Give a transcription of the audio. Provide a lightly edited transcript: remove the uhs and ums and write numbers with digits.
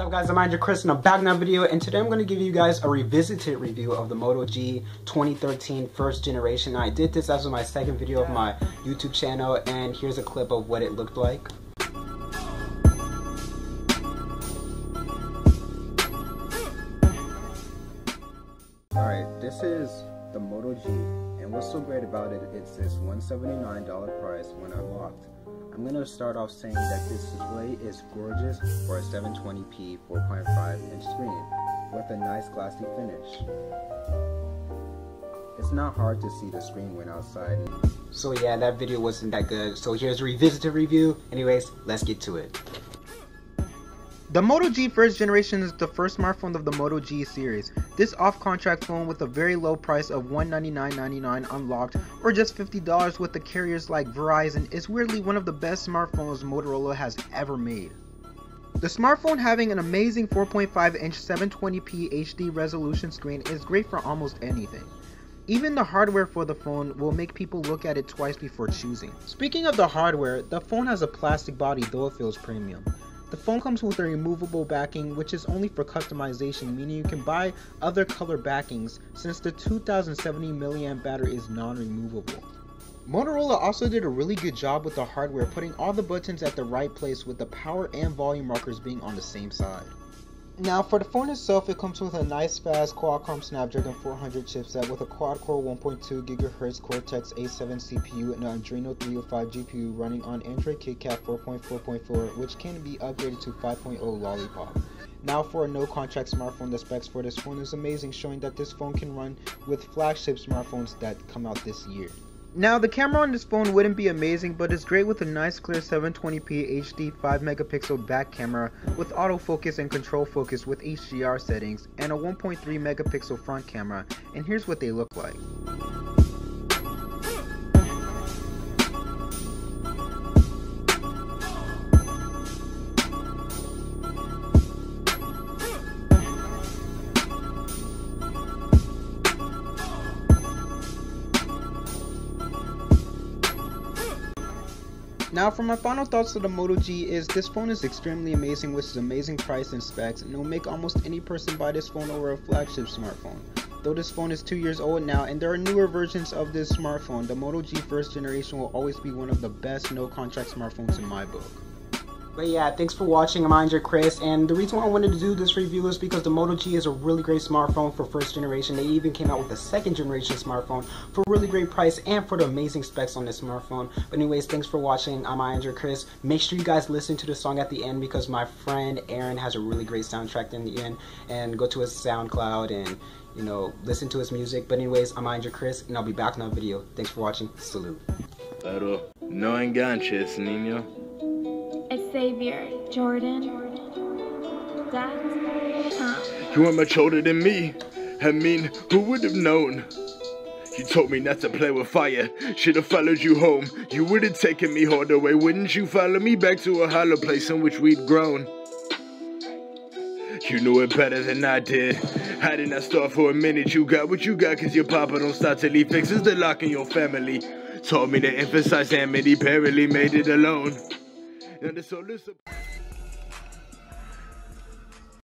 What's up guys, I'm iAndroid Chris and I'm back in another video, and today I'm going to give you guys a revisited review of the Moto G 2013 first generation. Now, I did this as my second video of my YouTube channel, and here's a clip of what it looked like. Alright, this is the Moto G, and what's so great about it, it's this $179 price when unlocked. I'm going to start off saying that this display is gorgeous for a 720p 4.5-inch screen with a nice glossy finish. It's not hard to see the screen when outside. So yeah, that video wasn't that good, so here's a revisited review. Anyways, let's get to it. The Moto G first generation is the first smartphone of the Moto G series. This off-contract phone with a very low price of $199.99 unlocked, or just $50 with the carriers like Verizon, is weirdly one of the best smartphones Motorola has ever made. The smartphone, having an amazing 4.5-inch 720p HD resolution screen, is great for almost anything. Even the hardware for the phone will make people look at it twice before choosing. Speaking of the hardware, the phone has a plastic body, though it feels premium. The phone comes with a removable backing, which is only for customization, meaning you can buy other color backings since the 2070 mAh battery is non-removable. Motorola also did a really good job with the hardware, putting all the buttons at the right place with the power and volume rockers being on the same side. Now for the phone itself, it comes with a nice fast Qualcomm Snapdragon 400 chipset with a quad-core 1.2 GHz Cortex-A7 CPU and an Adreno 305 GPU running on Android KitKat 4.4.4, which can be upgraded to 5.0 Lollipop. Now for a no-contract smartphone, the specs for this phone is amazing, showing that this phone can run with flagship smartphones that come out this year. Now the camera on this phone wouldn't be amazing, but it's great with a nice clear 720p HD 5-megapixel back camera with autofocus and control focus with HDR settings, and a 1.3-megapixel front camera, and here's what they look like. Now for my final thoughts of the Moto G is, this phone is extremely amazing with its amazing price and specs, and it will make almost any person buy this phone over a flagship smartphone. Though this phone is 2 years old now and there are newer versions of this smartphone, the Moto G first generation will always be one of the best no-contract smartphones in my book. But yeah, thanks for watching. I'm iAndroid Chris, and the reason why I wanted to do this review is because the Moto G is a really great smartphone for first generation. They even came out with a second generation smartphone for a really great price and for the amazing specs on this smartphone. But anyways, thanks for watching. I'm iAndroid Chris. Make sure you guys listen to the song at the end because my friend Aaron has a really great soundtrack in the end, and go to his SoundCloud and, you know, listen to his music. But anyways, I'm iAndroid Chris, and I'll be back in another video. Thanks for watching. Salute. Pero no enganches, niño. Xavier Jordan. You are much older than me. I mean, who would have known? You told me not to play with fire. Should have followed you home. You would have taken me all the way. Wouldn't you follow me back to a hollow place in which we'd grown? You knew it better than I did. I did not start for a minute. You got what you got because your papa don't start till he fixes the lock in your family. Told me to emphasize amity. Barely made it alone. And it's all this.